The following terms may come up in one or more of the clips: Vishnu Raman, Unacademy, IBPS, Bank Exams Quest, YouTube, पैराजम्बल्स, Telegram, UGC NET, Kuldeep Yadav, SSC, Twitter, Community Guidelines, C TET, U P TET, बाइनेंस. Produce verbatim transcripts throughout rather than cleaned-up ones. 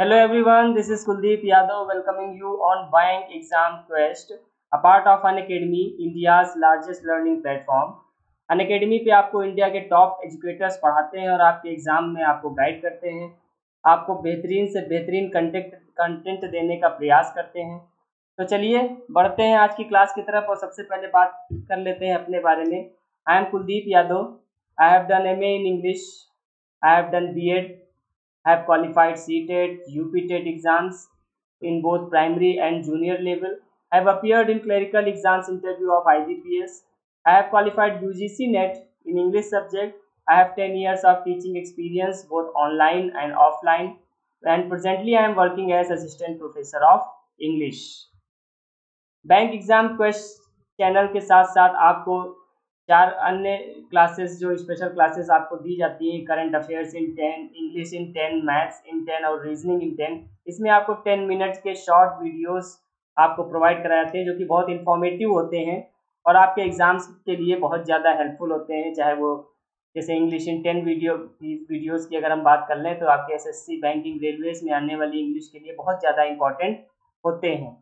Hello everyone, this is Kuldeep Yadav welcoming you on Bank Exams Quest, a part of Unacademy, India's largest learning platform. Unacademy पे आपको India के top educators पढ़ाते हैं और आपके exam में आपको गाइड करते हैं, आपको बेहतरीन से बेहतरीन कंटेंट कंटेंट देने का प्रयास करते हैं। तो चलिए बढ़ते हैं आज की क्लास की तरफ और सबसे पहले बात कर लेते हैं अपने बारे में। I am Kuldeep Yadav, I have done M A in English, I have done B Ed, have qualified C TET, U P TET exams in both primary and junior level. I have appeared in clerical exams interview of I B P S. I have qualified U G C N E T in English subject. I have ten years of teaching experience both online and offline. And presently, I am working as assistant professor of English. Bank Exam Quest channel के साथ साथ आपको चार अन्य classes जो special classes आपको दी जाती हैं, current affairs in ten, English in ten, maths in ten और रीजनिंग इन टेन। इसमें आपको टेन मिनट्स के शॉर्ट वीडियोस आपको प्रोवाइड कराए जाते हैं जो कि बहुत इंफॉर्मेटिव होते हैं और आपके एग्जाम्स के लिए बहुत ज़्यादा हेल्पफुल होते हैं। चाहे वो जैसे English in ten video videos की अगर हम बात कर लें तो आपके S S C, banking, railways में आने वाली इंग्लिश के लिए बहुत ज़्यादा इंपॉर्टेंट होते हैं।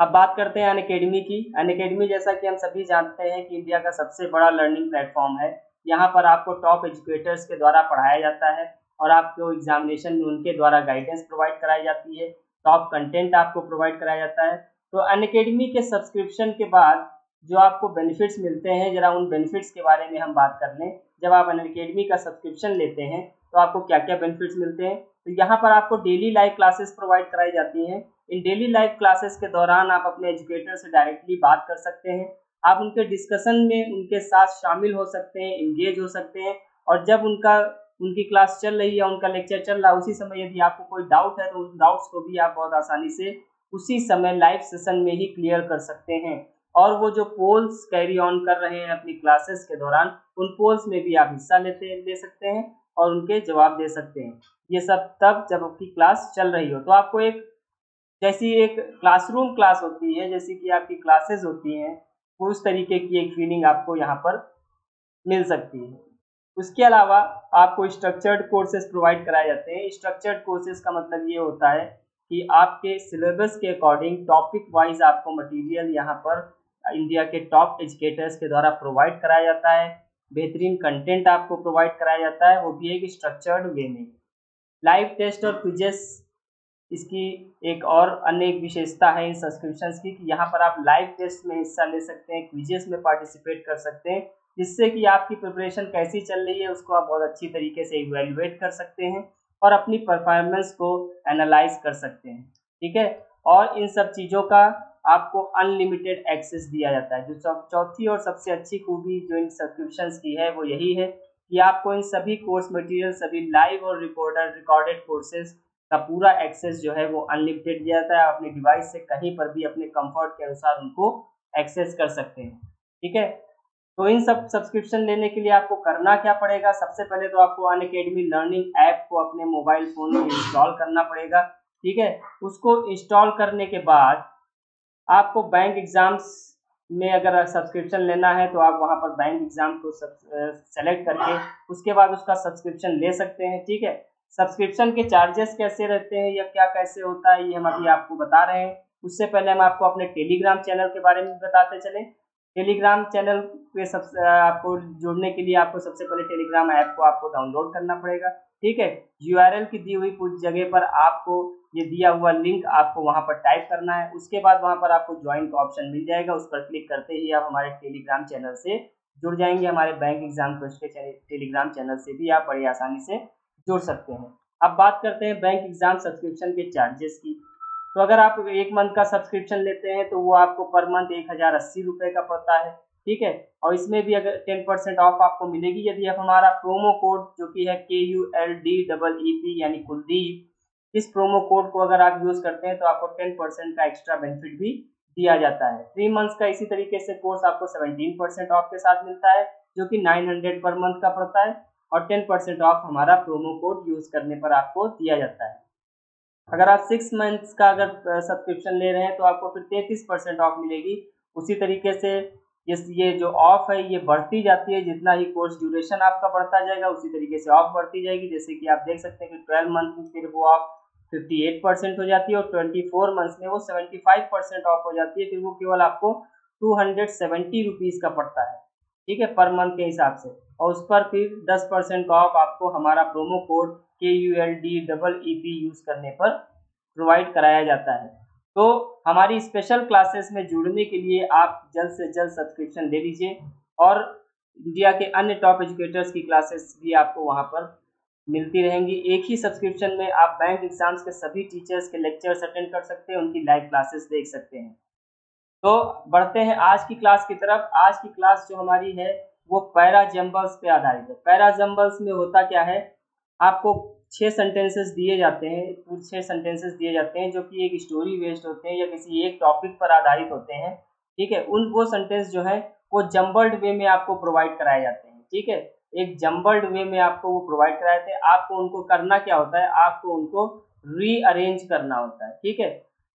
अब बात करते हैं अनअकैडमी की। अनअकैडमी जैसा कि हम सभी जानते हैं कि इंडिया का सबसे बड़ा लर्निंग प्लेटफॉर्म है। यहाँ पर आपको टॉप एजुकेटर्स के द्वारा पढ़ाया जाता है और आपको एग्जामिनेशन में उनके द्वारा गाइडेंस प्रोवाइड कराई जाती है, टॉप कंटेंट आपको प्रोवाइड कराया जाता है। तो अनअकैडमी के सब्सक्रिप्शन के बाद जो आपको बेनिफिट्स मिलते हैं, जरा उन बेनिफिट्स के बारे में हम बात कर लें। जब आप अनअकैडमी का सब्सक्रिप्शन लेते हैं तो आपको क्या क्या बेनिफिट्स मिलते हैं, तो यहाँ पर आपको डेली लाइव क्लासेस प्रोवाइड कराई जाती हैं। इन डेली लाइव क्लासेस के दौरान आप अपने एजुकेटर से डायरेक्टली बात कर सकते हैं, आप उनके डिस्कशन में उनके साथ शामिल हो सकते हैं, इंगेज हो सकते हैं। और जब उनका उनकी क्लास चल रही है, उनका लेक्चर चल रहा है, उसी समय यदि आपको कोई डाउट है तो उन डाउट्स को भी आप बहुत आसानी से उसी समय लाइव सेशन में ही क्लियर कर सकते हैं। और वो जो पोल्स कैरी ऑन कर रहे हैं अपनी क्लासेस के दौरान, उन पोल्स में भी आप हिस्सा लेते ले सकते हैं और उनके जवाब दे सकते हैं। ये सब तब जब आपकी क्लास चल रही हो। तो आपको एक जैसी एक क्लासरूम क्लास होती है, जैसे कि आपकी क्लासेस होती हैं, वो उस तरीके की एक फीलिंग आपको यहाँ पर मिल सकती है। उसके अलावा आपको स्ट्रक्चर्ड कोर्सेज प्रोवाइड कराए जाते हैं। स्ट्रक्चर्ड कोर्सेज का मतलब ये होता है कि आपके सिलेबस के अकॉर्डिंग टॉपिक वाइज आपको मटेरियल यहाँ पर इंडिया के टॉप एजुकेटर्स के द्वारा प्रोवाइड कराया जाता है, बेहतरीन कंटेंट आपको प्रोवाइड कराया जाता है, वो भी एक स्ट्रक्चर्ड वे में। लाइव टेस्ट और क्विजेस इसकी एक और अन्य एक विशेषता है इन सब्सक्रिप्शंस की कि यहाँ पर आप लाइव टेस्ट में हिस्सा ले सकते हैं, क्विजेस में पार्टिसिपेट कर सकते हैं, जिससे कि आपकी प्रिपरेशन कैसी चल रही है उसको आप बहुत अच्छी तरीके से इवेल्युएट कर सकते हैं और अपनी परफॉर्मेंस को एनालाइज कर सकते हैं। ठीक है, और इन सब चीज़ों का आपको अनलिमिटेड एक्सेस दिया जाता है। जो चौथी और सबसे अच्छी खूबी जो इन सब्सक्रिप्शंस की है वो यही है कि आपको इन सभी कोर्स मटेरियल, सभी लाइव और रिकॉर्डेड रिकॉर्डेड कोर्सेज का पूरा एक्सेस जो है वो अनलिमिटेड दिया जाता है। आप अपने डिवाइस से कहीं पर भी अपने कंफर्ट के अनुसार उनको एक्सेस कर सकते हैं। ठीक है, तो इन सब सब्सक्रिप्शन लेने के लिए आपको करना क्या पड़ेगा? सबसे पहले तो आपको अनअकैडमी लर्निंग ऐप को अपने मोबाइल फ़ोन में इंस्टॉल करना पड़ेगा। ठीक है, उसको इंस्टॉल करने के बाद आपको बैंक एग्ज़ाम्स में अगर सब्सक्रिप्शन लेना है तो आप वहाँ पर बैंक एग्ज़ाम को सेलेक्ट करके उसके बाद उसका सब्सक्रिप्शन ले सकते हैं। ठीक है, सब्सक्रिप्शन के चार्जेस कैसे रहते हैं या क्या कैसे होता है ये हम अभी आपको बता रहे हैं। उससे पहले हम आपको अपने टेलीग्राम चैनल के बारे में बताते चलें। टेलीग्राम चैनल पे सब आपको जुड़ने के लिए आपको सबसे पहले टेलीग्राम ऐप को आपको डाउनलोड करना पड़ेगा। ठीक है, यू आर एल की दी हुई कुछ जगह पर आपको ये दिया हुआ लिंक आपको वहाँ पर टाइप करना है। उसके बाद वहाँ पर आपको ज्वाइन का ऑप्शन मिल जाएगा, उस पर क्लिक करते ही आप हमारे टेलीग्राम चैनल से जुड़ जाएंगे। हमारे बैंक एग्जाम क्वेस्ट के टेलीग्राम चैनल से भी आप बड़ी आसानी से जोड़ सकते हैं। अब बात करते हैं बैंक एग्जाम सब्सक्रिप्शन के चार्जेस की। तो अगर आप एक मंथ का सब्सक्रिप्शन लेते हैं तो वो आपको पर मंथ एक हज़ार अस्सी रुपये का पड़ता है। ठीक है, और इसमें भी अगर टेन परसेंट ऑफ आपको मिलेगी यदि आप हमारा प्रोमो कोड जो कि है K U L D double E P यानी कुलदीप, इस प्रोमो कोड को अगर आप यूज़ करते हैं तो आपको टेन परसेंट का एक्स्ट्रा बेनिफिट भी दिया जाता है। थ्री मंथ्स का इसी तरीके से कोर्स आपको सेवेंटीन परसेंट ऑफ के साथ मिलता है जो कि नाइन हंड्रेड पर मंथ का पड़ता है और टेन परसेंट ऑफ हमारा प्रोमो कोड यूज़ करने पर आपको दिया जाता है। अगर आप सिक्स मंथ्स का अगर सब्सक्रिप्शन ले रहे हैं तो आपको फिर तैंतीस परसेंट ऑफ मिलेगी। उसी तरीके से ये ये जो ऑफ है ये बढ़ती जाती है, जितना ही कोर्स ड्यूरेशन आपका बढ़ता जाएगा उसी तरीके से ऑफ बढ़ती जाएगी। जैसे कि आप देख सकते हैं कि ट्वेल्व मंथ में फिर वो ऑफ अट्ठावन परसेंट हो जाती है और चौबीस मंथ्स में वो पचहत्तर परसेंट ऑफ हो जाती है, फिर वो केवल आपको दो सौ सत्तर रुपीस का पड़ता है, ठीक है, पर मंथ के हिसाब से। और उस पर फिर दस परसेंट ऑफ आपको हमारा प्रोमो कोड के U L D double E P use करने पर प्रोवाइड कराया जाता है। तो हमारी स्पेशल क्लासेस में जुड़ने के लिए आप जल्द से जल्द सब्सक्रिप्शन ले लीजिए और इंडिया के अन्य टॉप एजुकेटर्स की क्लासेस भी आपको वहाँ पर मिलती रहेंगी। एक ही सब्सक्रिप्शन में आप बैंक एग्जाम्स के सभी टीचर्स के लेक्चर्स अटेंड कर सकते हैं, उनकी लाइव क्लासेस देख सकते हैं। तो बढ़ते हैं आज की क्लास की तरफ। आज की क्लास जो हमारी है वो पैराजम्बल्स पे आधारित है। पैराजम्बल्स में होता क्या है, आपको छः सेंटेंसेस दिए जाते हैं, कुल छः सेंटेंसेस दिए जाते हैं जो कि एक स्टोरी बेस्ड होते हैं या किसी एक टॉपिक पर आधारित होते हैं, ठीक है। उन वो सेंटेंस जो है वो जम्बल्ड वे में आपको प्रोवाइड कराए जाते हैं, ठीक है, एक जम्बल्ड वे में आपको वो प्रोवाइड कराए थे। आपको उनको करना क्या होता है, आपको उनको रीअरेंज करना होता है, ठीक है।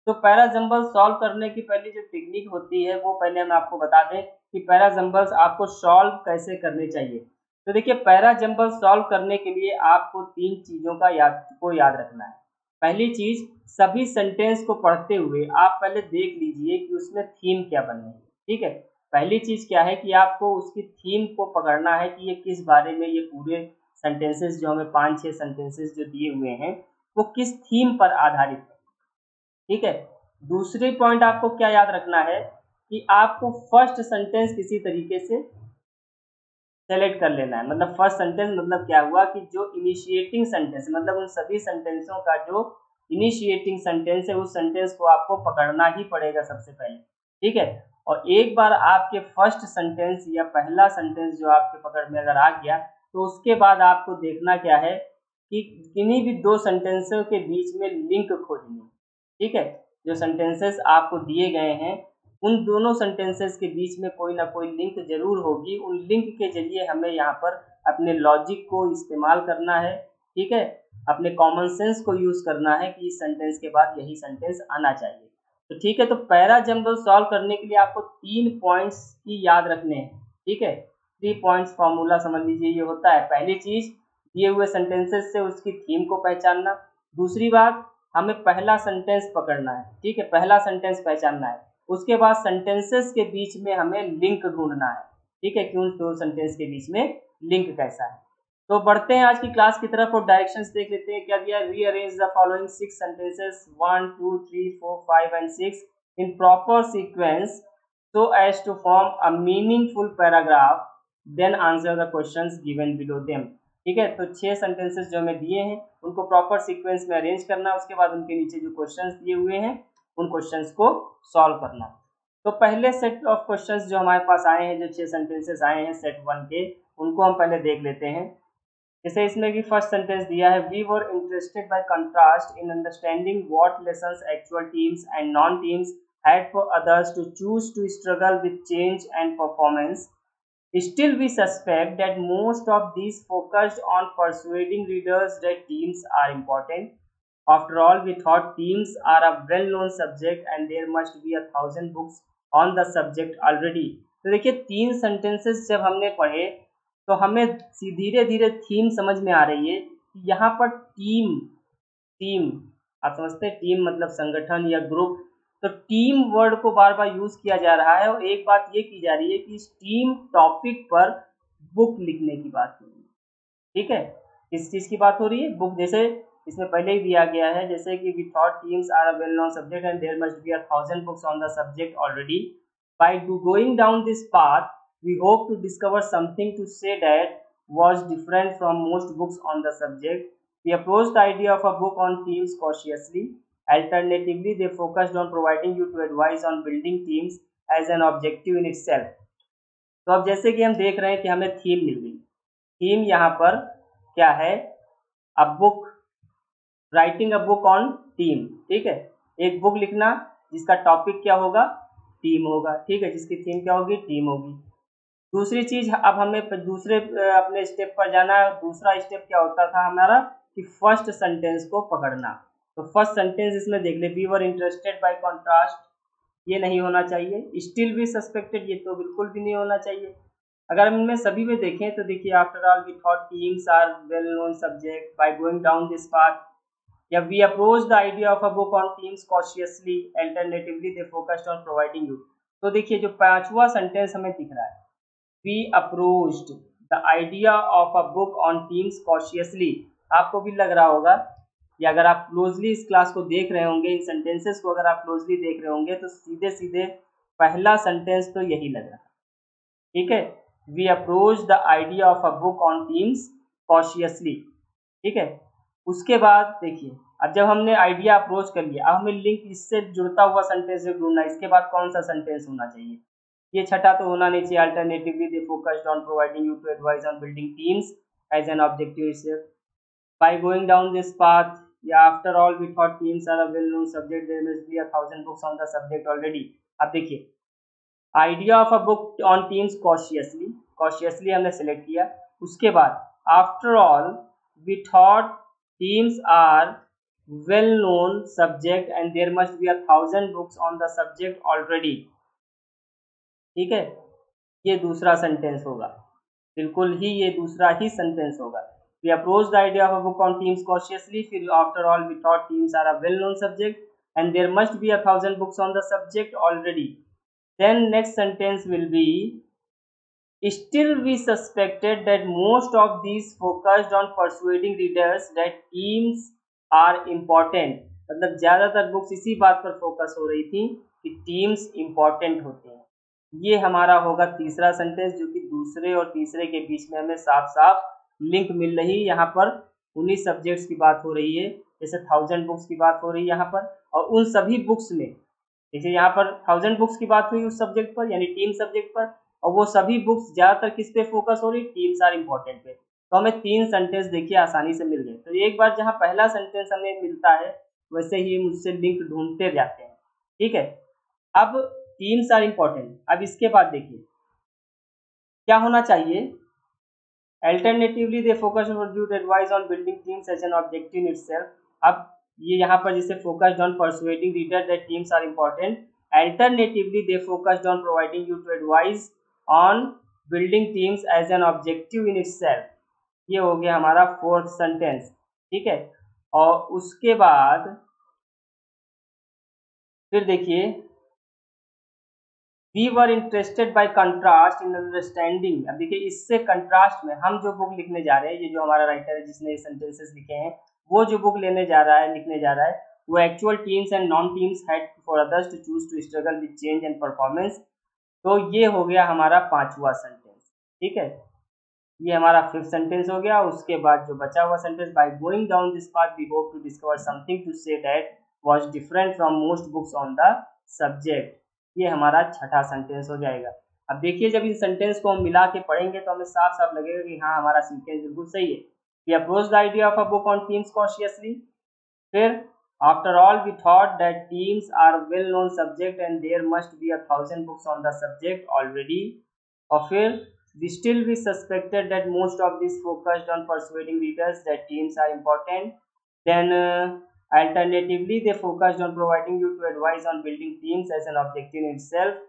तो पैराजम्बल्स सॉल्व करने की पहली जो टेक्निक होती है वो पहले हम आपको बता दें कि पैराजम्बल्स आपको सॉल्व कैसे करने चाहिए। तो देखिए, पैराजम्बल्स सॉल्व करने के लिए आपको तीन चीज़ों का याद को याद रखना है। पहली चीज़, सभी सेंटेंस को पढ़ते हुए आप पहले देख लीजिए कि उसमें थीम क्या बन रही है, ठीक है। पहली चीज़ क्या है कि आपको उसकी थीम को पकड़ना है कि ये किस बारे में, ये पूरे सेंटेंसेस जो हमें पाँच छः सेंटेंसेस जो दिए हुए हैं वो किस थीम पर आधारित है, ठीक है। दूसरे पॉइंट आपको क्या याद रखना है कि आपको फर्स्ट सेंटेंस किसी तरीके से सेलेक्ट कर लेना है। मतलब फर्स्ट सेंटेंस मतलब क्या हुआ कि जो इनिशिएटिंग सेंटेंस, मतलब उन सभी सेंटेंसों का जो इनिशिएटिंग सेंटेंस है उस सेंटेंस को आपको पकड़ना ही पड़ेगा सबसे पहले, ठीक है। और एक बार आपके फर्स्ट सेंटेंस या पहला सेंटेंस जो आपके पकड़ में अगर आ गया तो उसके बाद आपको देखना क्या है कि किन्हीं भी दो सेंटेंसों के बीच में लिंक खोजनी, ठीक है। जो सेंटेंसेस आपको दिए गए हैं उन दोनों सेंटेंसेस के बीच में कोई ना कोई लिंक जरूर होगी, उन लिंक के जरिए हमें यहाँ पर अपने लॉजिक को इस्तेमाल करना है, ठीक है, अपने कॉमन सेंस को यूज़ करना है कि इस सेंटेंस के बाद यही सेंटेंस आना चाहिए, तो ठीक है। तो पैराजम्बल सॉल्व करने के लिए आपको तीन पॉइंट्स की याद रखने हैं, ठीक है। थ्री पॉइंट्स फार्मूला समझ लीजिए, ये होता है पहली चीज़ दिए हुए सेंटेंसेस से उसकी थीम को पहचानना। दूसरी बात, हमें पहला सेंटेंस पकड़ना है, ठीक है, पहला सेंटेंस पहचानना है। उसके बाद सेंटेंसेस के बीच में हमें लिंक ढूंढना है, ठीक है, कि उन दो सेंटेंस के बीच में लिंक कैसा है। तो बढ़ते हैं आज की क्लास की तरफ और डायरेक्शंस देख लेते हैं। क्या दिया, rearrange the following six sentences one two three four five and six in proper sequence so as to form a meaningful paragraph, then answer the questions given below them, ठीक है। तो छह सेंटेंसेस जो हमें दिए हैं उनको प्रॉपर सीक्वेंस में अरेंज करना, उसके बाद उनके नीचे जो क्वेश्चंस दिए हुए हैं उन क्वेश्चंस को सॉल्व करना। तो पहले सेट ऑफ क्वेश्चंस जो हमारे पास आए हैं, जो छह सेंटेंसेस आए हैं सेट वन के, उनको हम पहले देख लेते हैं। जैसे इसमें भी फर्स्ट सेंटेंस दिया है, we were interested by contrast in understanding what lessons actual teams and non teams had for others to choose to struggle with change and performance, still we suspect that most of these focused on persuading readers that teams are important, after all we thought teams are a well known subject and there must be a thousand books on the subject already. तो देखिए, तीन sentences जब हमने पढ़े तो हमें धीरे धीरे थीम समझ में आ रही है कि यहाँ पर टीम टीम आप समझते हैं, टीम मतलब संगठन या ग्रुप, तो टीम वर्ड को बार बार यूज़ किया जा रहा है। और एक बात ये की जा रही है कि इस टीम टॉपिक पर बुक लिखने की बात हो रही है, ठीक है, किस चीज़ की बात हो रही है, बुक। जैसे इसमें पहले ही दिया गया है, जैसे कि we thought teams are a well known subject and there must be a thousand books on the subject already, by do going down this path we hope to discover something to say that was different from most books on the subject. We approached the idea of a book on teams cautiously. Alternatively, they focused on providing you to advice on building teams as an objective in itself. तो अब जैसे कि हम देख रहे हैं कि हमें थीम मिल गई। थीम यहाँ पर क्या है, a book, writing a book on team, ठीक है, एक बुक लिखना जिसका टॉपिक क्या होगा, टीम होगा, ठीक है, जिसकी थीम क्या होगी, टीम होगी। दूसरी चीज़, अब हमें दूसरे अपने स्टेप पर जाना है। दूसरा स्टेप क्या होता था हमारा कि फर्स्ट सेंटेंस को पकड़ना। तो फर्स्ट सेंटेंस इसमें देख ले, we were interested by contrast, ये नहीं होना चाहिए। स्टिल वी सस्पेक्टेड, ये तो बिल्कुल भी नहीं होना चाहिए। अगर हम इनमें सभी में देखें तो देखिए, after all we thought teams are well known subject by going down this path, Yeah, we approached the idea of a book on themes cautiously. Alternatively, they focused on providing you. तो देखिए जो पांचवा sentence हमें दिख रहा है, we approached the idea of a book on themes cautiously. आपको भी लग रहा होगा या अगर आप क्लोजली इस क्लास को देख रहे होंगे, इन सेंटेंसेस को अगर आप क्लोजली देख रहे होंगे तो सीधे सीधे पहला सेंटेंस तो यही लग रहा है. ठीक है, we approached the idea of a book on themes cautiously. ठीक है, उसके बाद देखिए अब जब हमने आइडिया अप्रोच कर लिया, अब हमें लिंक इससे जुड़ता हुआ सेंटेंस ढूंढना है. इसके बाद कौन सा सेंटेंस होना चाहिए, ये छठा तो होना नहीं चाहिए. Alternatively they focused on providing you to advice on building teams as an objective itself by going down this path. या after all we thought teams are a well known subject, there must be a thousand books on the subject already. अब देखिए idea of a book on teams cautiously, cautiously हमने select किया. उसके बाद after all we thought teams are well known subject and there must be a thousand books on the subject already. ठीक है, ये दूसरा सेंटेंस होगा, बिल्कुल ही ये दूसरा ही सेंटेंस होगा. We approach the idea of a book on themes cautiously, फिर after all we thought themes are a well known subject and there must be a thousand books on the subject already. Then next sentence will be still we suspected that most of these focused on persuading readers that themes are important. मतलब ज़्यादातर books इसी बात पर focus हो रही थी कि teams important होते हैं. ये हमारा होगा तीसरा सेंटेंस, जो कि दूसरे और तीसरे के बीच में हमें साफ साफ लिंक मिल रही है. यहाँ पर उन्हीं सब्जेक्ट्स की बात हो रही है, जैसे थाउजेंड बुक्स की बात हो रही है यहाँ पर, और उन सभी बुक्स में जैसे यहाँ पर थाउजेंड बुक्स की बात हुई उस सब्जेक्ट पर यानी टीम सब्जेक्ट पर, और वो सभी बुक्स ज़्यादातर किस पे फोकस हो रही है, टीम्स आर इम्पॉर्टेंट पे. तो हमें तीन सेंटेंस देखिए आसानी से मिल गए. तो एक बार जहाँ पहला सेंटेंस हमें मिलता है वैसे ही मुझसे लिंक ढूंढते जाते हैं. ठीक है, अब टीम्स आर इम्पोर्टेंट. अब इसके बाद देखिए क्या होना चाहिए, alternatively they focus on advice on building teams as an objective itself. अब ये यहाँ पर जैसे focused on persuading reader that teams are important, alternatively they focused on providing you to advice on building teams as an objective in itself. ये हो गया हमारा fourth sentence. ठीक है, और उसके बाद फिर देखिए we were interested by contrast in understanding. अब देखिए इससे कंट्रास्ट में हम जो बुक लिखने जा रहे हैं, ये जो हमारा राइटर है जिसने ये सेंटेंसेस लिखे हैं, वो जो बुक लेने जा रहा है लिखने जा रहा है वो actual teams and non teams had for others to choose to struggle with change and performance. तो ये हो गया हमारा पांचवा सेंटेंस. ठीक है, ये हमारा फिफ्थ सेंटेंस हो गया. उसके बाद जो बचा हुआ sentence, by going down this path we hope to discover something to say that was different from most books on the subject. ये हमारा छठा सेंटेंस हो जाएगा. अब देखिए जब इन सेंटेंस को हम मिला के पढ़ेंगे तो हमें साफ साफ लगेगा कि हाँ हमारा सीक्वेंस बिल्कुल सही है. We approach the idea of a book on themes cautiously, फिर after all we thought that themes are well known subject and there must be a thousand books on the subject already, और फिर We still we suspected that most of this focused on persuading readers that teams are important. Then uh, alternatively they focused on providing you to advice on building teams as an objective in itself.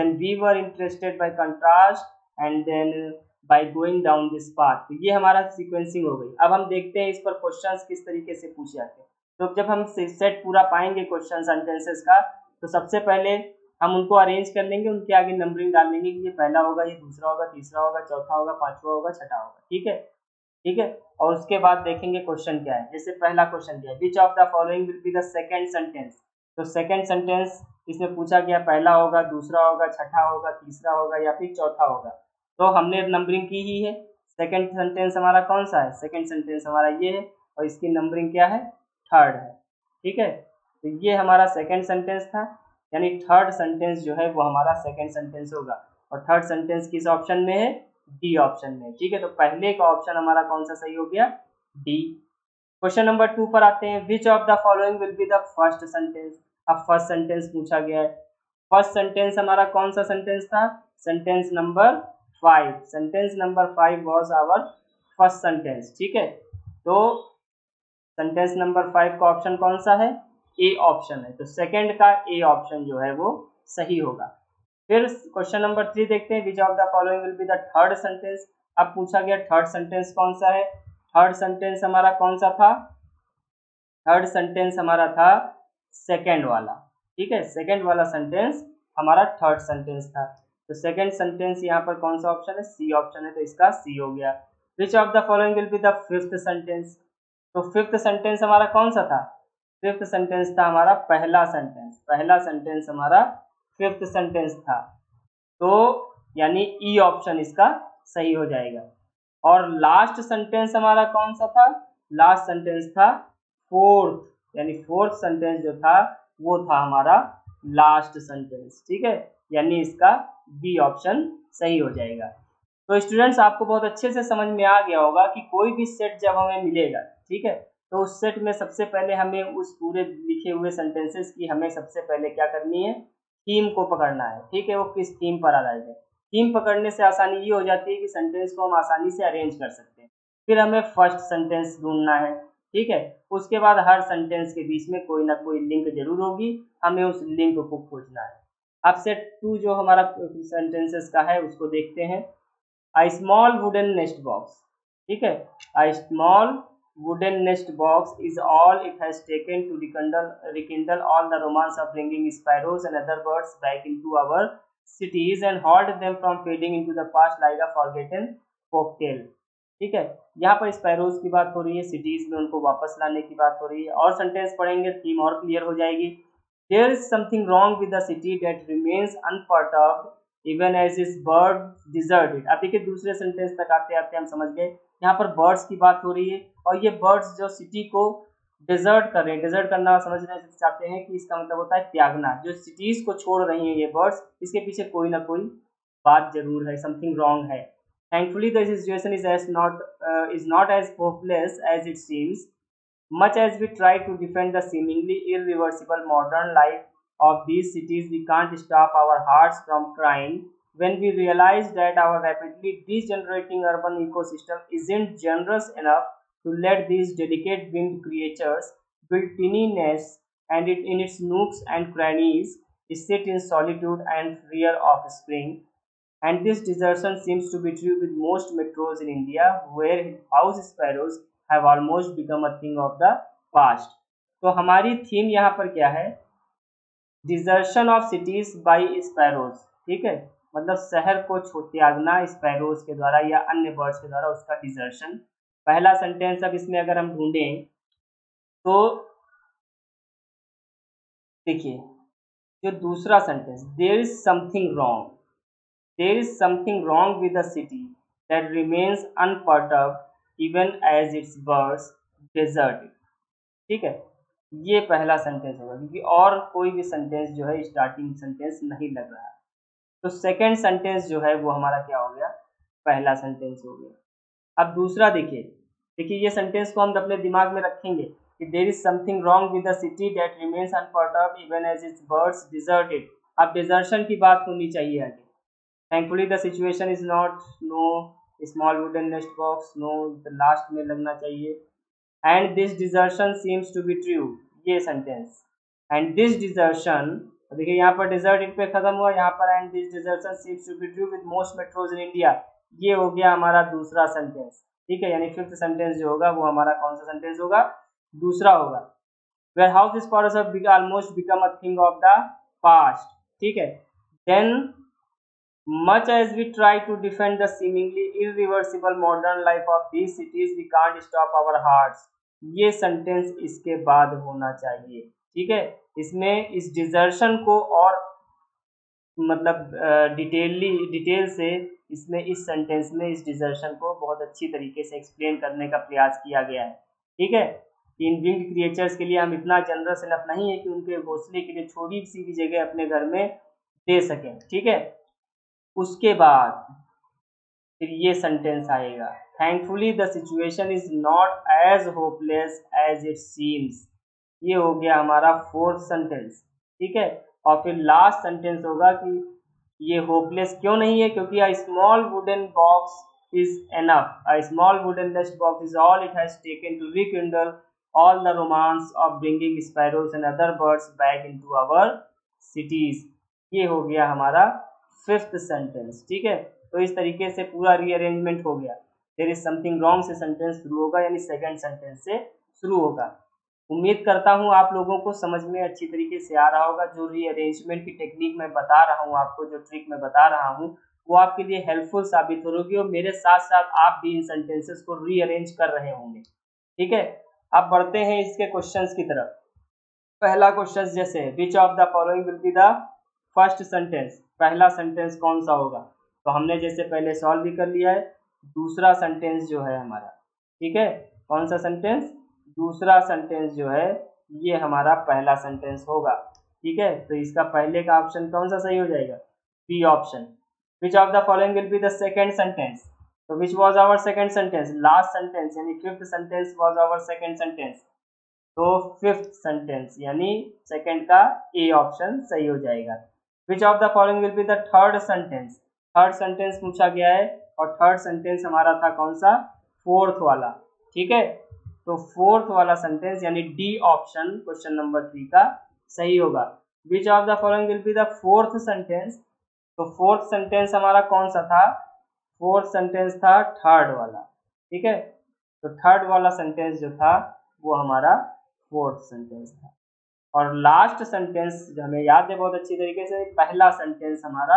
Then we were interested by contrast and then uh, by going down this path. तो ये हमारा sequencing हो गई. अब हम देखते हैं इस पर questions किस तरीके से पूछे जाते हैं. तो जब हम set पूरा पाएंगे question sentences का, तो सबसे पहले हम उनको अरेंज कर लेंगे, उनके आगे नंबरिंग डाल लेंगे कि ये पहला होगा, ये दूसरा होगा, तीसरा होगा, चौथा होगा, पांचवा होगा, छठा होगा. ठीक है, ठीक है, और उसके बाद देखेंगे क्वेश्चन क्या है. जैसे पहला क्वेश्चन क्या है, which of the following will be the second sentence. तो सेकंड सेंटेंस इसमें पूछा गया पहला होगा, दूसरा होगा, छठा होगा, तीसरा होगा या फिर चौथा होगा. तो हमने नंबरिंग की ही है. सेकेंड सेंटेंस हमारा कौन सा है, सेकेंड सेंटेंस हमारा ये है, और इसकी नंबरिंग क्या है, थर्ड है. ठीक है, तो ये हमारा सेकेंड सेंटेंस था, यानी थर्ड सेंटेंस जो है वो हमारा सेकंड सेंटेंस होगा. और थर्ड सेंटेंस किस ऑप्शन में है, डी ऑप्शन में. ठीक है, तो पहले का ऑप्शन हमारा कौन सा सही हो गया, डी. क्वेश्चन नंबर टू पर आते हैं, which of the following will be the first sentence. अब फर्स्ट सेंटेंस पूछा गया है. फर्स्ट सेंटेंस हमारा कौन सा सेंटेंस था, sentence number five. Sentence number five was our first sentence. ठीक है, तो सेंटेंस नंबर फाइव का ऑप्शन कौन सा है, ए ऑप्शन है. तो सेकंड का ए ऑप्शन जो है वो सही होगा. फिर क्वेश्चन नंबर थ्री देखते हैं, which of the following will be the third sentence. अब पूछा गया थर्ड सेंटेंस कौन सा है, थर्ड सेंटेंस हमारा कौन सा था, थर्ड सेंटेंस हमारा था सेकंड वाला, ठीक है, सेकंड वाला सेंटेंस हमारा थर्ड सेंटेंस था। तो सेकंड सेंटेंस यहाँ पर कौन सा ऑप्शन है? सी ऑप्शन है, तो इसका सी हो गया। Which of the following will be the fifth sentence? तो फिफ्थ सेंटेंस हमारा कौन सा था? फिफ्थ सेंटेंस था हमारा पहला सेंटेंस, पहला सेंटेंस हमारा फिफ्थ सेंटेंस था, तो यानी ई ऑप्शन इसका सही हो जाएगा। और लास्ट सेंटेंस हमारा कौन सा था? लास्ट सेंटेंस था फोर्थ, यानी फोर्थ सेंटेंस जो था वो था हमारा लास्ट सेंटेंस, ठीक है, यानी इसका बी ऑप्शन सही हो जाएगा। तो स्टूडेंट्स आपको बहुत अच्छे से समझ में आ गया होगा कि कोई भी सेट जब हमें मिलेगा, ठीक है, तो उस सेट में सबसे पहले हमें उस पूरे लिखे हुए सेंटेंसेस की हमें सबसे पहले क्या करनी है? थीम को पकड़ना है, ठीक है, वो किस थीम पर आधारित है। थीम पकड़ने से आसानी ये हो जाती है कि सेंटेंस को हम आसानी से अरेंज कर सकते हैं। फिर हमें फर्स्ट सेंटेंस ढूंढना है, ठीक है, उसके बाद हर सेंटेंस के बीच में कोई ना कोई लिंक जरूर होगी, हमें उस लिंक को खोजना है। अब सेट टू जो हमारा सेंटेंसेस का है उसको देखते हैं। I small wooden nest box, ठीक है, I small wooden nest box is all it has taken to rekindle rekindle all the romance of bringing sparrows and other birds back into our cities and hold them from fading into the past like a forgotten folktale, ठीक है, यहाँ पर sparrows की बात हो रही है, cities में उनको वापस लाने की बात हो रही है। और सेंटेंस पढ़ेंगे, थीम और क्लियर हो जाएगी। There is something wrong with the city that remains unperturbed even as its birds deserted. अब देखिए दूसरे सेंटेंस तक आते आते हम समझ गए, यहाँ पर बर्ड्स की बात हो रही है और ये बर्ड्स जो सिटी को डिजर्ट कर रहे हैं, डिजर्ट करना समझना चाहते हैं कि इसका मतलब होता है त्यागना, जो सिटीज को छोड़ रही हैं ये बर्ड्स, इसके पीछे कोई ना कोई बात जरूर है, समथिंग रॉन्ग है। Thankfully, the situation is as not uh, is not as hopeless as it seems, much as we try to defend the seemingly irreversible modern life of these cities, we can't stop our hearts from crying when we realize that our rapidly degenerating urban ecosystem isn't generous enough to let these delicate winged creatures build tiny nests and it in its nooks and crannies sit in solitude and rear offspring. And this desertion seems to be true with most metros in India, where house sparrows have almost become a thing of the past. तो हमारी theme यहाँ पर क्या है? Desertion of cities by sparrows, ठीक है, मतलब शहर को त्यागना स्पैरोज के द्वारा या अन्य बर्ड्स के द्वारा, उसका डिजर्शन। पहला सेंटेंस अब इसमें अगर हम ढूंढें तो देखिए जो दूसरा sentence, there is something wrong, There is something wrong with the city that remains unperturbed even as its birds deserted. ठीक है, ये पहला सेंटेंस होगा क्योंकि और कोई भी सेंटेंस जो है स्टार्टिंग सेंटेंस नहीं लग रहा है। तो सेकंड सेंटेंस जो है वो हमारा क्या हो गया? पहला सेंटेंस हो गया। अब दूसरा देखिए, देखिए ये सेंटेंस को हम अपने दिमाग में रखेंगे कि there is something wrong with the city that remains unperturbed even as its birds deserted. अब डिजर्शन की बात होनी चाहिए आगे। Thankfully the situation is not no small wooden nest box, no the last में लगना चाहिए। And this desertion seems to be true, ये sentence। And this desertion, देखिए यहाँ पर deserted पे खत्म हुआ, यहाँ पर and this desertion seems to be true with most metros in India, ये हो गया हमारा दूसरा sentence, ठीक है, यानी fifth sentence जो होगा वो हमारा कौन सा sentence होगा? दूसरा होगा। Where house sparrows have almost become a thing of the past, ठीक है। Then Much as we try to defend the seemingly irreversible modern life of these cities, we can't stop our hearts. ये sentence इसके बाद होना चाहिए, ठीक है, इसमें इस डिजर्शन को और मतलब डिटेलली डिटेल से इसमें इस सेंटेंस में इस डिजर्शन को बहुत अच्छी तरीके से एक्सप्लेन करने का प्रयास किया गया है, ठीक है। इन विंग्ड क्रिएचर्स के लिए हम इतना जनरस इनफ नहीं है कि उनके घोंसले के लिए छोटी सी भी जगह अपने घर में दे सकें, ठीक है। उसके बाद फिर ये सेंटेंस आएगा, thankfully the situation is not as hopeless as it seems, ये हो गया हमारा फोर्थ सेंटेंस, ठीक है। और फिर लास्ट सेंटेंस होगा कि ये होपलेस क्यों नहीं है, क्योंकि a small wooden box is enough, a small wooden nest box is all it has taken to rekindle all the romance of bringing sparrows and other birds back into our cities, ये हो गया हमारा fifth sentence, ठीक है। तो इस तरीके से पूरा रीअरेंजमेंट हो गया। देयर इज समथिंग रॉन्ग से सेंटेंस शुरू होगा, यानी सेकंड सेंटेंस से शुरू होगा। उम्मीद करता हूं आप लोगों को समझ में अच्छी तरीके से आ रहा होगा। जो रीअरेंजमेंट की टेक्निक मैं बता रहा हूं, आपको जो ट्रिक मैं बता रहा हूं, वो आपके लिए हेल्पफुल साबित होगी और मेरे साथ साथ आप भी इन सेंटेंसेस को रीअरेंज कर रहे होंगे। ठीक है, अब बढ़ते हैं इसके क्वेश्चंस की तरफ। पहला क्वेश्चन जैसे which of the following will be the first sentence, पहला सेंटेंस कौन सा होगा, तो हमने जैसे पहले सॉल्व भी कर लिया है। दूसरा सेंटेंस जो है हमारा, ठीक है, कौन सा सेंटेंस, दूसरा सेंटेंस जो है ये हमारा पहला सेंटेंस होगा। ठीक है, तो इसका पहले का ऑप्शन कौन सा सही हो जाएगा, B option. Which of the following will be the second sentence, तो which was our second sentence, last sentence यानी fifth sentence was our second sentence, तो फिफ्थ सेंटेंस यानी सेकंड का ए ऑप्शन सही हो जाएगा। Which of the following will be the third sentence, third sentence पूछा गया है और थर्ड सेंटेंस हमारा था कौन सा, फोर्थ वाला। ठीक है, तो फोर्थ वाला सेंटेंस यानी D option question number three का सही होगा। Which of the following will be the fourth sentence, तो फोर्थ सेंटेंस हमारा कौन सा था, फोर्थ सेंटेंस था थर्ड वाला। ठीक है, तो थर्ड वाला सेंटेंस जो था वो हमारा फोर्थ सेंटेंस था। और लास्ट सेंटेंस जो हमें याद है बहुत अच्छी तरीके से, पहला सेंटेंस हमारा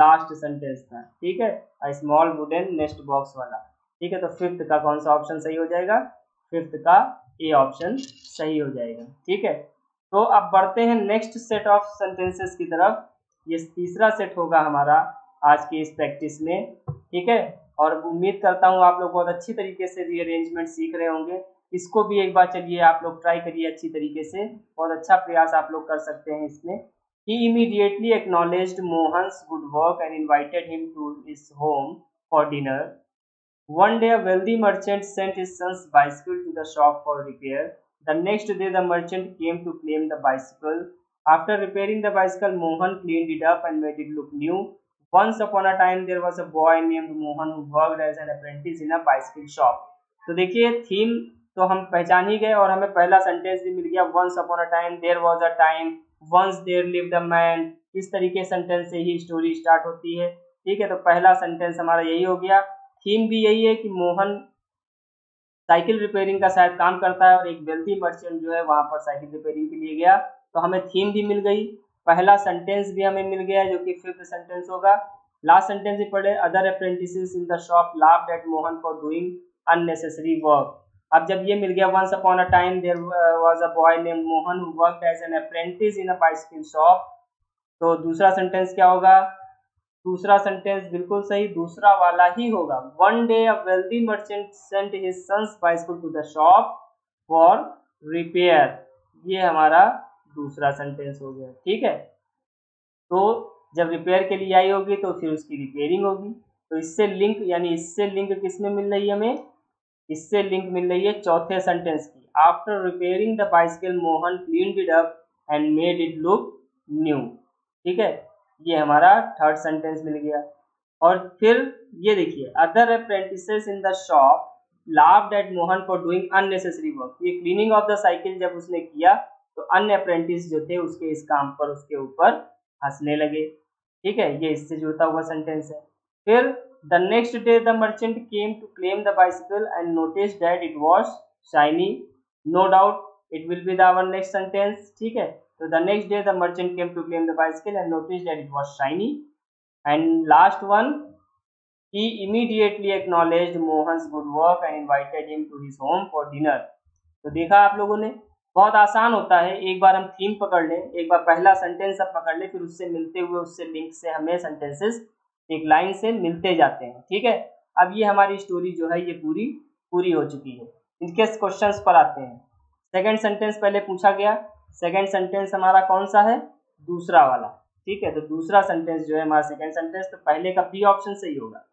लास्ट सेंटेंस था। ठीक है, a small wooden nest box वाला। ठीक है, तो फिफ्थ का कौन सा ऑप्शन सही हो जाएगा, फिफ्थ का ए ऑप्शन सही हो जाएगा। ठीक है, तो अब बढ़ते हैं नेक्स्ट सेट ऑफ सेंटेंसेस की तरफ। ये तीसरा सेट होगा हमारा आज के इस प्रैक्टिस में। ठीक है, और उम्मीद करता हूँ आप लोग बहुत अच्छी तरीके से रीअरेंजमेंट सीख रहे होंगे। इसको भी एक बार चलिए आप लोग ट्राई करिए अच्छी तरीके से, बहुत अच्छा प्रयास आप लोग कर सकते हैं इसमें। He immediately acknowledged Mohan's good work and invited him to his home for dinner. One day a wealthy merchant sent his son's bicycle to the shop for repair. The next day the merchant came to claim the bicycle. After repairing the bicycle, Mohan cleaned it up and made it look new. Once upon a time, there was a boy named Mohan who worked as an apprentice in a bicycle shop. तो देखिए theme तो हम पहचान ही गए और हमें पहला sentence भी मिल गया। Once upon a time, there was a time. Once there lived a man. इस तरीके सेंटेंस से ही स्टोरी स्टार्ट होती है। ठीक है, तो पहला सेंटेंस हमारा यही हो गया। थीम भी यही है कि मोहन साइकिल रिपेयरिंग का शायद काम करता है और एक वेल्दी मर्चेंट जो है वहाँ पर साइकिल रिपेयरिंग के लिए गया। तो हमें थीम भी मिल गई, पहला सेंटेंस भी हमें मिल गया जो कि फिफ्थ सेंटेंस होगा। लास्ट सेंटेंस भी पढ़े, other apprentices in the shop laughed at Mohan for doing unnecessary work. अब जब ये मिल गया, once upon a time there was a boy named Mohan who worked as an apprentice in a bicycle shop, तो दूसरा sentence क्या होगा, दूसरा सेंटेंस बिल्कुल सही दूसरा वाला ही होगा। One day a wealthy merchant sent his son's bicycle to the shop for repair, ये हमारा दूसरा सेंटेंस हो गया। ठीक है, तो जब रिपेयर के लिए आई होगी तो फिर उसकी रिपेयरिंग होगी। तो इससे लिंक यानी इससे लिंक किसमें मिल रही है हमें, इससे लिंक मिल रही है चौथे सेंटेंस की। After repairing the bicycle Mohan cleaned it up and made it look new. ठीक है, ये हमारा थर्ड सेंटेंस मिल गया। और फिर ये देखिए, other apprentices in the shop laughed at Mohan for doing unnecessary work. ये क्लीनिंग ऑफ द साइकिल जब उसने किया तो अन्य अप्रेंटिस जो थे उसके इस काम पर उसके ऊपर हंसने लगे। ठीक है, ये इससे जुड़ता हुआ सेंटेंस है। फिर the next day the merchant came to claim the bicycle and notice that it was shiny, no doubt it will be the our next sentence. ठीक है, तो the next day the merchant came to claim the bicycle and notice that it was shiny. And last one, he immediately acknowledged Mohan's good work and invited him to his home for dinner. तो देखा आप लोगों ने बहुत आसान होता है। एक बार हम थीम पकड़ लें, एक बार पहला सेंटेंस हम पकड़ लें, फिर उससे मिलते हुए उससे लिंक से हमें सेंटेंसेस एक लाइन से मिलते जाते हैं। ठीक है, अब ये हमारी स्टोरी जो है ये पूरी पूरी हो चुकी है। इनके क्वेश्चंस पर आते हैं। सेकंड सेंटेंस पहले पूछा गया, सेकंड सेंटेंस हमारा कौन सा है, दूसरा वाला। ठीक है, तो दूसरा सेंटेंस जो है हमारा सेकेंड सेंटेंस, तो पहले का बी ऑप्शन सही होगा।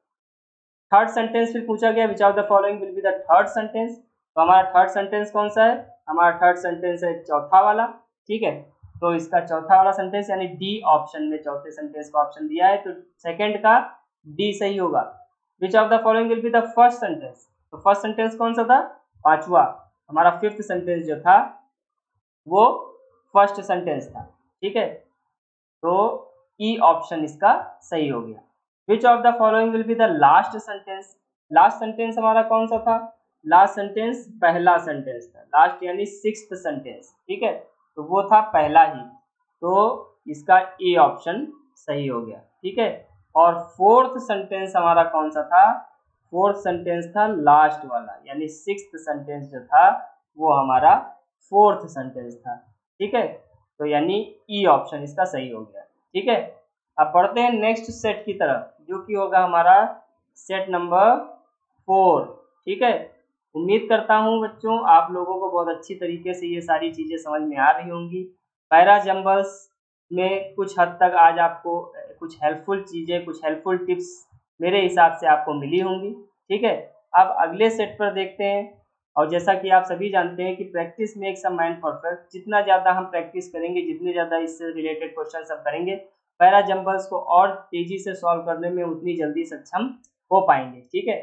थर्ड सेंटेंस फिर पूछा गया, which of the following will be the third sentence, तो हमारा थर्ड सेंटेंस कौन सा है, हमारा थर्ड सेंटेंस है चौथा वाला। ठीक है, तो इसका चौथा वाला सेंटेंस यानी डी ऑप्शन में चौथे सेंटेंस का ऑप्शन दिया है, तो सेकंड का डी सही होगा। Which of the following will be the first sentence, तो फर्स्ट सेंटेंस कौन सा था, पांचवा। हमारा फिफ्थ सेंटेंस जो था वो फर्स्ट सेंटेंस था। ठीक है, तो ई ऑप्शन इसका सही हो गया। Which of the following will be the last sentence, last sentence हमारा कौन सा था, लास्ट सेंटेंस पहला सेंटेंस था, लास्ट यानी सिक्स्थ सेंटेंस, ठीक है, तो वो था पहला ही, तो इसका ए ऑप्शन सही हो गया, ठीक है। और फोर्थ सेंटेंस हमारा कौन सा था? फोर्थ सेंटेंस था लास्ट वाला, यानी सिक्स्थ सेंटेंस जो था वो हमारा फोर्थ सेंटेंस था, ठीक है, तो यानी ई ऑप्शन इसका सही हो गया, ठीक है। अब पढ़ते हैं नेक्स्ट सेट की तरफ, जो कि होगा हमारा सेट नंबर फोर, ठीक है। उम्मीद करता हूं बच्चों आप लोगों को बहुत अच्छी तरीके से ये सारी चीज़ें समझ में आ रही होंगी। पैराजम्बल्स में कुछ हद तक आज आपको कुछ हेल्पफुल चीज़ें, कुछ हेल्पफुल टिप्स मेरे हिसाब से आपको मिली होंगी, ठीक है। अब अगले सेट पर देखते हैं, और जैसा कि आप सभी जानते हैं कि practice makes a man perfect, जितना ज़्यादा हम प्रैक्टिस करेंगे, जितने ज़्यादा इससे रिलेटेड क्वेश्चन सब करेंगे, पैराजम्बल्स को और तेज़ी से सॉल्व करने में उतनी जल्दी सक्षम हो पाएंगे, ठीक है।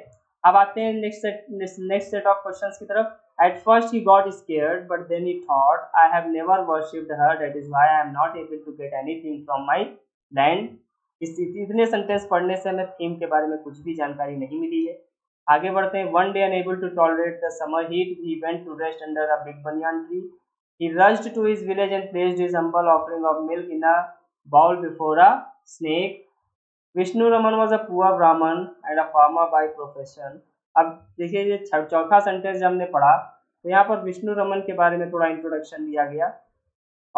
अब आते हैं next set next set of questions की तरफ। At first he got scared but then he thought I have never worshipped her that is why I am not able to get anything from my land. इस इतने sentence पढ़ने से हमें theme के बारे में कुछ भी जानकारी नहीं मिली है। आगे बढ़ते हैं। One day unable to tolerate the summer heat he went to rest under a big banyan tree he rushed to his village and placed his humble offering of milk in a bowl before a snake. Vishnu Raman was a poor Brahmin and a farmer by profession. अब देखिए ये चौथा sentence जब हमने पढ़ा तो यहाँ पर विष्णु रमन के बारे में थोड़ा इंट्रोडक्शन दिया गया,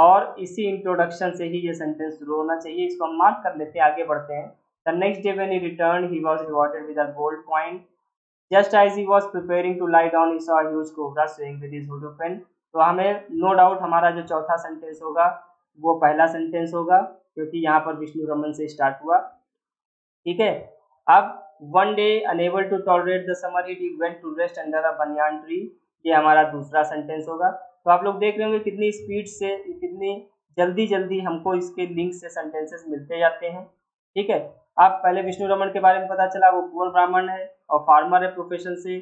और इसी इंट्रोडक्शन से ही ये सेंटेंस शुरू होना चाहिए, इसको हम मार्क कर लेते हैं। आगे बढ़ते हैं। The next day when he returned he was rewarded with a gold coin. Just as he was preparing to lie down he saw a huge cobra swing with his hood open. तो हमें no doubt हमारा जो चौथा sentence होगा वो पहला sentence होगा, क्योंकि यहाँ पर विष्णु रमन से स्टार्ट हुआ, ठीक है। अब one day unable to tolerate the summer heat he went to rest under a banyan tree, ये हमारा दूसरा सेंटेंस होगा। तो आप लोग देख रहे होंगे कितनी स्पीड से, कितनी जल्दी जल्दी हमको इसके लिंक से सेंटेंसेस मिलते जाते हैं, ठीक है। अब पहले विष्णु रमन के बारे में पता चला, वो पुअर ब्राह्मण है और फार्मर है प्रोफेशन से,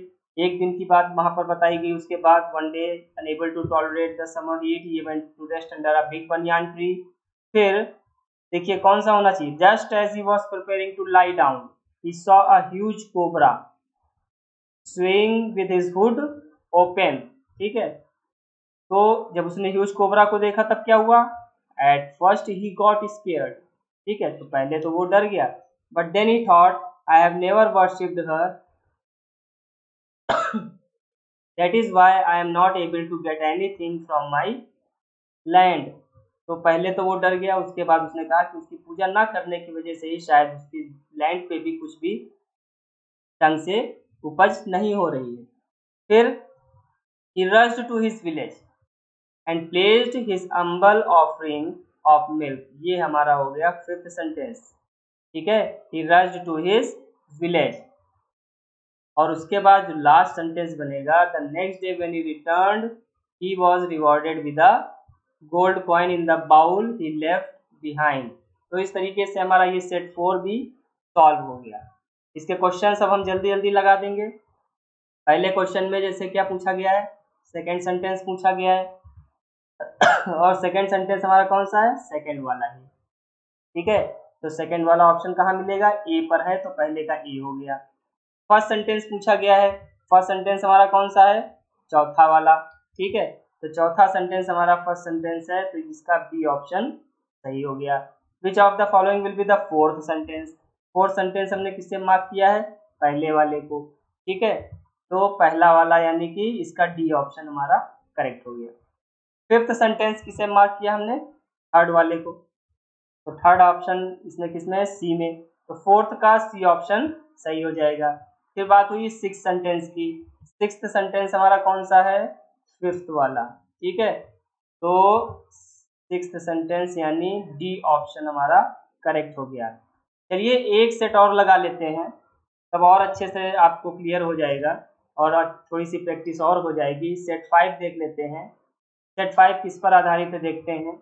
एक दिन की बात वहाँ पर बताई गई। उसके बाद one day unable to tolerate the summer heat he went to rest under a big banyan tree. फिर देखिए कौन सा होना चाहिए, just as he was preparing to lie down he saw a huge cobra swing with his hood open, ठीक है। तो जब उसने ह्यूज कोबरा को देखा तब क्या हुआ? At first he got scared, ठीक है, तो पहले तो वो डर गया। But then he thought I have never worshipped her that is why I am not able to get anything from my land. तो पहले तो वो डर गया, उसके बाद उसने कहा कि उसकी पूजा ना करने की वजह से ही शायद उसकी लैंड पे भी कुछ भी ढंग से उपज नहीं हो रही है। फिर he rushed to his village and placed his humble offering of milk, ये हमारा हो गया फिफ्थ सेंटेंस, ठीक है। He rushed to his village, और उसके बाद जो लास्ट सेंटेंस बनेगा, the next day when he returned he was rewarded with a gold coin in the bowl he left behind. तो इस तरीके से हमारा ये सेट फोर भी सॉल्व हो गया। इसके क्वेश्चन अब हम जल्दी जल्दी लगा देंगे। पहले क्वेश्चन में जैसे क्या पूछा गया है, सेकंड सेंटेंस पूछा गया है, और सेकंड सेंटेंस हमारा कौन सा है? सेकंड वाला है, ठीक है। तो सेकंड वाला ऑप्शन कहाँ मिलेगा? ए पर है, तो पहले का ए हो गया। फर्स्ट सेंटेंस पूछा गया है, फर्स्ट सेंटेंस हमारा कौन सा है? चौथा वाला, ठीक है, तो चौथा सेंटेंस हमारा फर्स्ट सेंटेंस है, तो इसका बी ऑप्शन सही हो गया। Which of the following will be the fourth sentence? Fourth sentence हमने किससे मार्क किया है? पहले वाले को, ठीक है, तो पहला वाला यानी कि इसका डी ऑप्शन हमारा करेक्ट हो गया। फिफ्थ सेंटेंस किससे मार्क किया हमने? थर्ड वाले को, तो थर्ड ऑप्शन इसमें किसमें है? सी में, तो फोर्थ का सी ऑप्शन सही हो जाएगा। फिर बात हुई सिक्स सेंटेंस की। सिक्स्थ सेंटेंस हमारा कौन सा है? फिफ्थ वाला, ठीक है, तो सिक्स्थ सेंटेंस यानी डी ऑप्शन हमारा करेक्ट हो गया। चलिए एक सेट और लगा लेते हैं, तब और अच्छे से आपको क्लियर हो जाएगा और थोड़ी सी प्रैक्टिस और हो जाएगी। सेट फाइव देख लेते हैं। सेट फाइव किस पर आधारित है देखते हैं।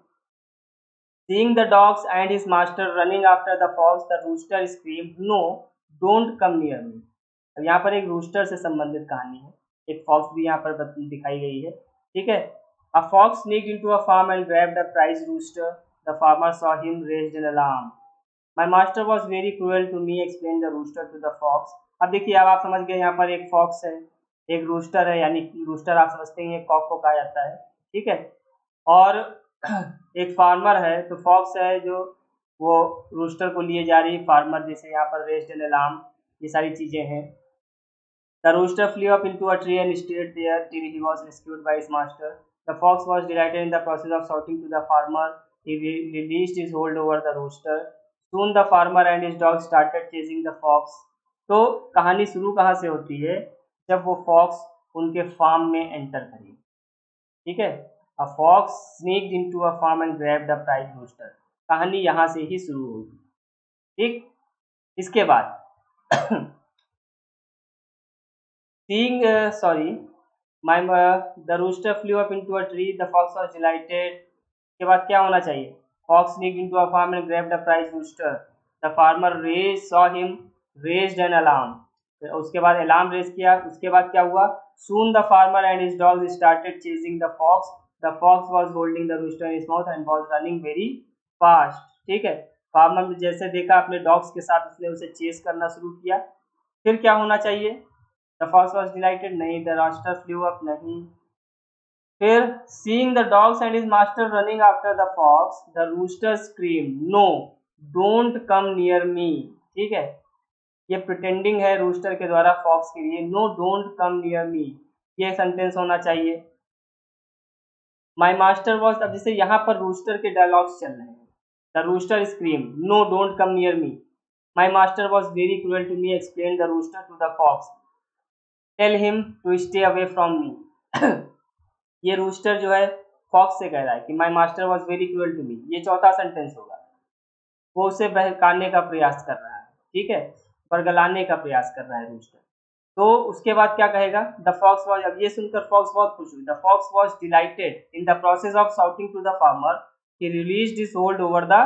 Seeing the dogs and his master running after the fox the rooster screamed no don't come near me. अब यहाँ पर एक रूस्टर से संबंधित कहानी है, एक फॉक्स भी यहाँ पर दिखाई गई है, ठीक है। A fox sneaked into a farm and grabbed a prize rooster the farmer saw him raised an alarm my master was very cruel to me explain the rooster to the fox. अब देखिए अब आप समझ गए यहाँ पर एक fox है, एक रूस्टर है, यानी रूस्टर आप समझते हैं कॉक को कहा जाता है, ठीक है। और एक फार्मर है, तो फॉक्स है जो वो रूस्टर को लिए जा रही है, फार्मर जैसे यहाँ पर रेस्ट एंड अलार्म, ये सारी चीज़ें हैं। The rooster flew up into a tree and stayed there till he was rescued by his master. The fox was delighted in the process of shouting to the farmer, he released his hold over the rooster, soon the farmer and his dog started chasing the fox. तो कहानी शुरू कहाँ से होती है, जब वो fox उनके फार्म में एंटर करेगी, ठीक है। A fox sneaked into a farm and grabbed the prize rooster, कहानी यहाँ से ही शुरू होगी, ठीक। इसके बाद seeing sorry my the rooster flew up into a tree, the fox was delighted, के बाद क्या होना चाहिए, fox sneaked into a farm and grabbed the prize rooster, the farmer raise saw him raised an alarm, उसके बाद alarm raise किया, उसके बाद क्या हुआ, soon the farmer and his dogs started chasing the fox, the fox was holding the rooster in his mouth and was running very fast, ठीक है। Farmer ने जैसे देखा अपने डॉग्स के साथ उसने उसे चेज करना शुरू किया, फिर क्या होना चाहिए, द फॉक्स वाज डिलाइटेड, नहीं, द रूस्टर फ्लू अप, नहीं। फिर seeing the dogs and his master running after the fox, the rooster scream, no don't come near me, ठीक है। ये प्रिटेंडिंग है रूस्टर के द्वारा फॉक्स के लिए, no don't come near me, ये सेंटेंस होना चाहिए। माय मास्टर वाज, अब जैसे यहाँ पर रूस्टर के डायलॉग्स चल रहे हैं, the rooster scream no don't come near me, my master was very cruel to me, explain the rooster to the fox, tell him to stay away from me. ये rooster जो है fox से कह रहा है कि my master was very cruel to me, ये चौथा सेंटेंस होगा। वो उसे बहकाने का प्रयास कर रहा है, ठीक है, गलाने का प्रयास कर रहा है रूस्टर। तो उसके बाद क्या कहेगा, द फॉक्स वाज, अब ये सुनकर फॉक्स बहुत खुश हुई, the fox was delighted in the process of shouting to the farmer, he released his hold over the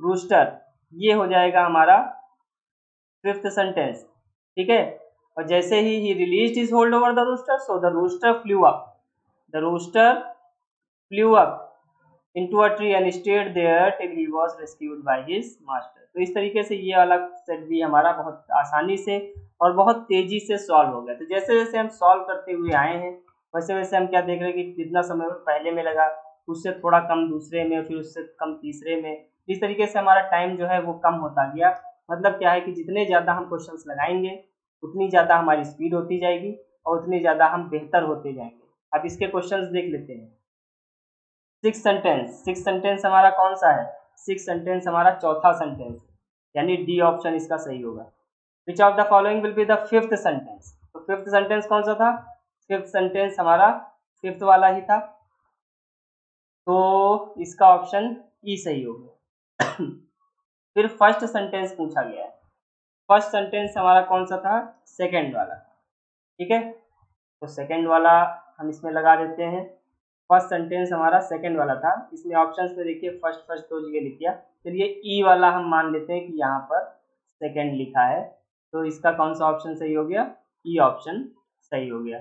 rooster, ये हो जाएगा हमारा फिफ्थ सेंटेंस, ठीक है। और जैसे ही he released his hold over the rooster, so the rooster flew up, the rooster flew up into a tree and stayed there till he was rescued by his master. तो इस तरीके से ये वाला सेट भी हमारा बहुत आसानी से और बहुत तेजी से सॉल्व हो गया। तो जैसे जैसे हम सॉल्व करते हुए आए हैं, वैसे वैसे हम क्या देख रहे हैं कि जितना समय पहले में लगा उससे थोड़ा कम दूसरे में, फिर उससे कम तीसरे में, इस तरीके से हमारा टाइम जो है वो कम होता गया। मतलब क्या है कि जितने ज़्यादा हम क्वेश्चंस लगाएंगे उतनी ज़्यादा हमारी स्पीड होती जाएगी और उतनी ज़्यादा हम बेहतर होते जाएंगे। अब इसके क्वेश्चंस देख लेते हैं। सिक्स सेंटेंस, सिक्स सेंटेंस हमारा कौन सा है, सिक्स सेंटेंस हमारा चौथा सेंटेंस, यानी डी ऑप्शन इसका सही होगा। Which of the following will be the fifth sentence, तो फिफ्थ सेंटेंस कौन सा था, फिफ्थ सेंटेंस हमारा फिफ्थ वाला ही था, तो इसका ऑप्शन ई सही होगा। फिर फर्स्ट सेंटेंस पूछा गया है, फर्स्ट सेंटेंस हमारा कौन सा था, सेकेंड वाला, ठीक है, तो सेकेंड वाला हम इसमें लगा देते हैं। फर्स्ट सेंटेंस हमारा सेकंड वाला था, इसमें ऑप्शंस में देखिए फर्स्ट फर्स्ट तो ये लिख दिया, चलिए ई वाला हम मान लेते हैं कि यहाँ पर सेकंड लिखा है, तो इसका कौन सा ऑप्शन सही हो गया, ई ऑप्शन सही हो गया।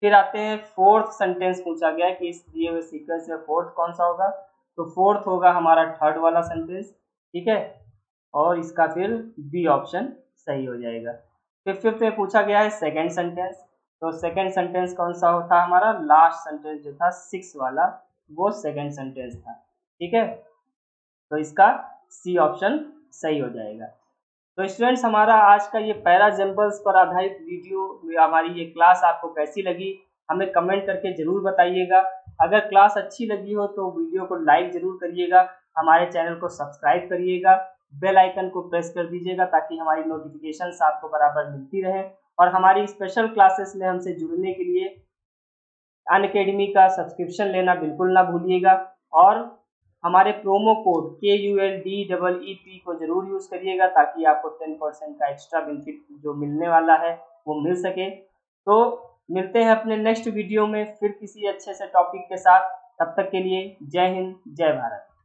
फिर आते हैं फोर्थ सेंटेंस पूछा गया कि इस दिए हुए सीक्वेंस में फोर्थ कौन सा होगा, तो फोर्थ होगा हमारा थर्ड वाला सेंटेंस, ठीक है, और इसका फिर बी ऑप्शन सही हो जाएगा। फिर फिफ्थ में पूछा गया है सेकेंड सेंटेंस, तो सेकेंड सेंटेंस कौन सा था हमारा, लास्ट सेंटेंस जो था सिक्स वाला, वो सेकेंड सेंटेंस था, ठीक है, तो इसका सी ऑप्शन सही हो जाएगा। तो स्टूडेंट्स हमारा आज का ये पैराजम्बल्स पर आधारित वीडियो, हमारी ये क्लास आपको कैसी लगी हमें कमेंट करके ज़रूर बताइएगा। अगर क्लास अच्छी लगी हो तो वीडियो को लाइक ज़रूर करिएगा, हमारे चैनल को सब्सक्राइब करिएगा, बेल आइकन को प्रेस कर दीजिएगा ताकि हमारी नोटिफिकेशंस आपको बराबर मिलती रहे। और हमारी स्पेशल क्लासेस में हमसे जुड़ने के लिए अनअकैडमी का सब्सक्रिप्शन लेना बिल्कुल ना भूलिएगा, और हमारे प्रोमो कोड के U L D double E P को ज़रूर यूज़ करिएगा ताकि आपको टेन परसेंट का एक्स्ट्रा बेनिफिट जो मिलने वाला है वो मिल सके। तो मिलते हैं अपने नेक्स्ट वीडियो में फिर किसी अच्छे से टॉपिक के साथ, तब तक के लिए जय हिंद, जय भारत।